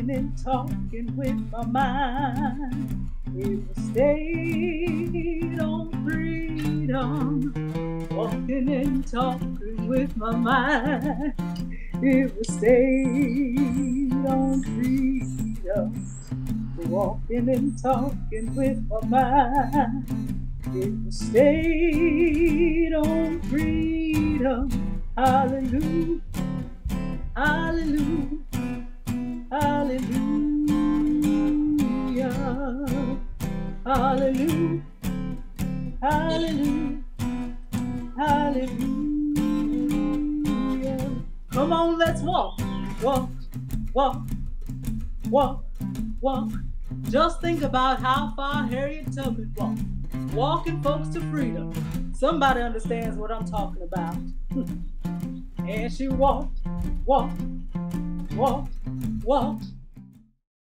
and talking with my mind. It was stayed on freedom, walking and talking with my mind. It was stayed on freedom, walking and talking with my mind. It was stayed on freedom. Hallelujah, hallelujah, hallelujah, hallelujah, hallelujah, hallelujah. Come on, let's walk, walk, walk, walk, walk. Just think about how far Harriet Tubman walked. Walking folks to freedom. Somebody understands what I'm talking about. And she walked, walked, walked, walked.